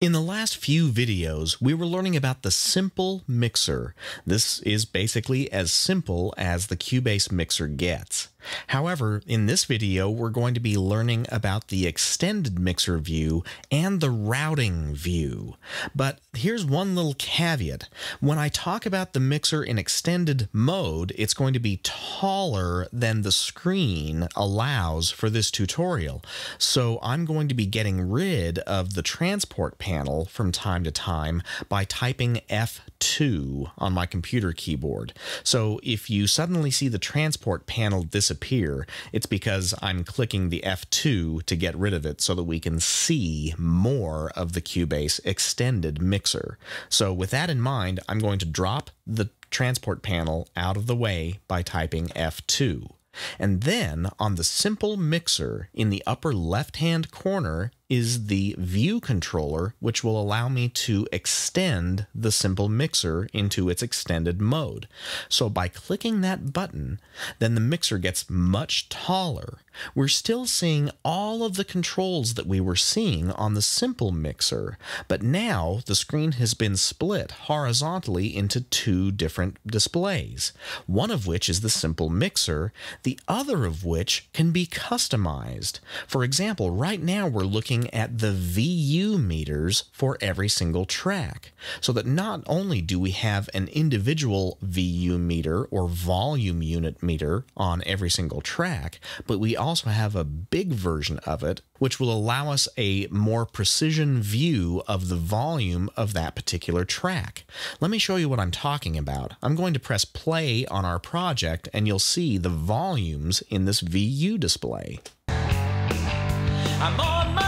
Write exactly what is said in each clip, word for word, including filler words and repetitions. In the last few videos, we were learning about the Simple Mixer. This is basically as simple as the Cubase Mixer gets. However, in this video, we're going to be learning about the extended mixer view and the routing view. But here's one little caveat. When I talk about the mixer in extended mode, it's going to be taller than the screen allows for this tutorial. So I'm going to be getting rid of the transport panel panel from time to time by typing F two on my computer keyboard. So if you suddenly see the transport panel disappear, it's because I'm clicking the F two to get rid of it so that we can see more of the Cubase extended mixer. So with that in mind, I'm going to drop the transport panel out of the way by typing F two. And then on the Simple Mixer in the upper left-hand corner is the View Controller, which will allow me to extend the Simple Mixer into its extended mode. So by clicking that button, then the mixer gets much taller. We're still seeing all of the controls that we were seeing on the Simple Mixer, but now the screen has been split horizontally into two different displays, one of which is the Simple Mixer, the other of which can be customized. For example, right now we're looking at the V U meters for every single track, so that not only do we have an individual V U meter or volume unit meter on every single track, but we also have a big version of it, which will allow us a more precision view of the volume of that particular track. Let me show you what I'm talking about. I'm going to press play on our project, and you'll see the volumes in this V U display. I'm on my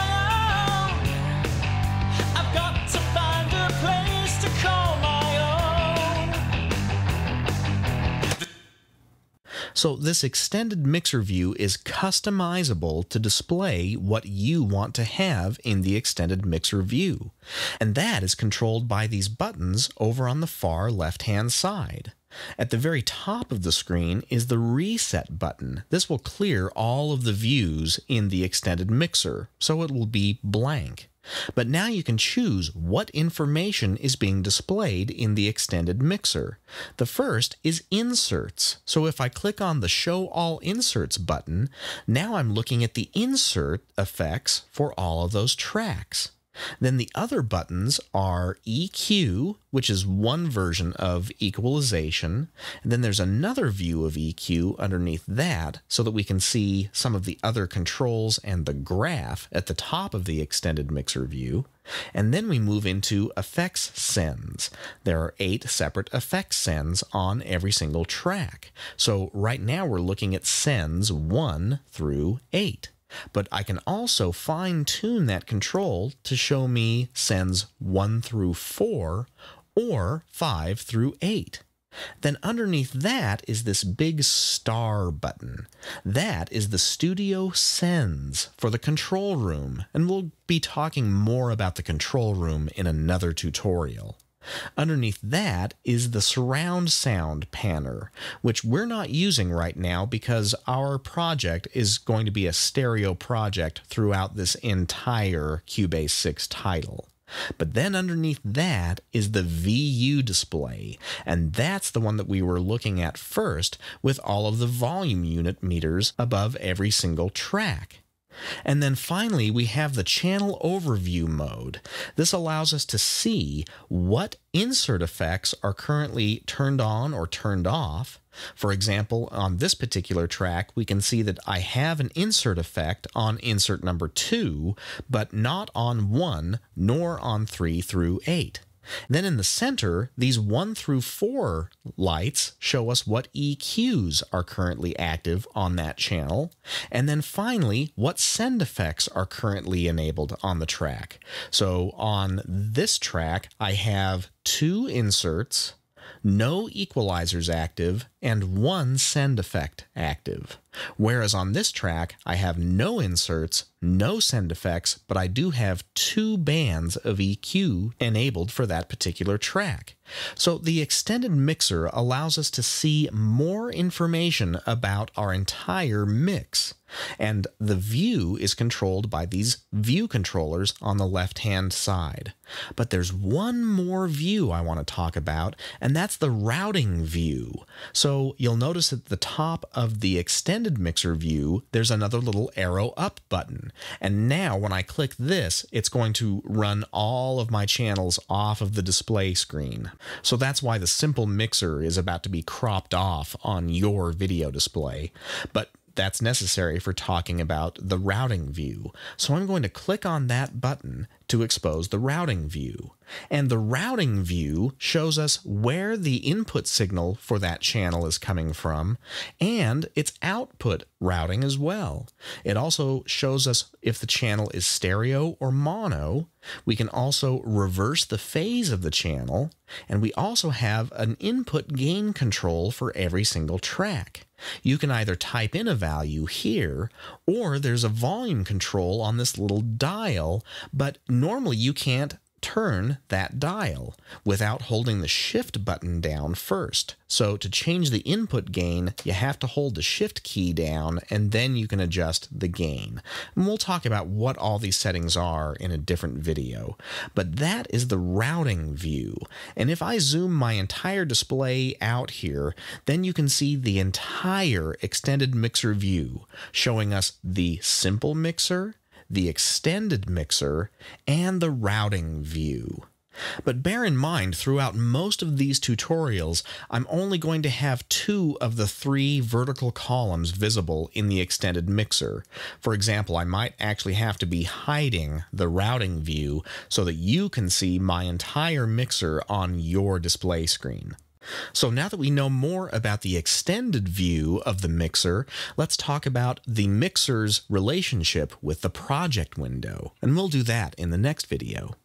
So this extended mixer view is customizable to display what you want to have in the extended mixer view. And that is controlled by these buttons over on the far left-hand side. At the very top of the screen is the reset button. This will clear all of the views in the extended mixer, so it will be blank. But now you can choose what information is being displayed in the extended mixer. The first is inserts. So if I click on the Show All Inserts button, now I'm looking at the insert effects for all of those tracks. Then the other buttons are E Q, which is one version of equalization, and then there's another view of E Q underneath that so that we can see some of the other controls and the graph at the top of the extended mixer view. And then we move into effects sends. There are eight separate effects sends on every single track. So right now we're looking at sends one through eight. But I can also fine-tune that control to show me sends one through four or five through eight. Then underneath that is this big star button. That is the Studio Sends for the control room, and we'll be talking more about the control room in another tutorial. Underneath that is the surround sound panner, which we're not using right now because our project is going to be a stereo project throughout this entire Cubase six title. But then underneath that is the V U display, and that's the one that we were looking at first with all of the volume unit meters above every single track. And then finally, we have the channel overview mode. This allows us to see what insert effects are currently turned on or turned off. For example, on this particular track, we can see that I have an insert effect on insert number two, but not on one, nor on three through eight. Then in the center, these one through four lights show us what E Qs are currently active on that channel. And then finally, what send effects are currently enabled on the track. So on this track, I have two inserts, no equalizers active, and one send effect active. Whereas on this track, I have no inserts, no send effects, but I do have two bands of E Q enabled for that particular track. So the extended mixer allows us to see more information about our entire mix. And the view is controlled by these view controllers on the left-hand side. But there's one more view I want to talk about, and that's the routing view. So you'll notice at the top of the extended mixer view, there's another little arrow up button. And now when I click this, it's going to run all of my channels off of the display screen. So that's why the simple mixer is about to be cropped off on your video display. But that's necessary for talking about the routing view. So I'm going to click on that button to expose the routing view. And the routing view shows us where the input signal for that channel is coming from and its output routing as well. It also shows us if the channel is stereo or mono. We can also reverse the phase of the channel, and we also have an input gain control for every single track. You can either type in a value here, or there's a volume control on this little dial, but normally you can't turn that dial without holding the shift button down first. So to change the input gain, you have to hold the shift key down and then you can adjust the gain. And we'll talk about what all these settings are in a different video. But that is the routing view. And if I zoom my entire display out here, then you can see the entire extended mixer view showing us the simple mixer, the extended mixer, and the routing view. But bear in mind, throughout most of these tutorials, I'm only going to have two of the three vertical columns visible in the extended mixer. For example, I might actually have to be hiding the routing view so that you can see my entire mixer on your display screen. So now that we know more about the extended view of the mixer, let's talk about the mixer's relationship with the project window, and we'll do that in the next video.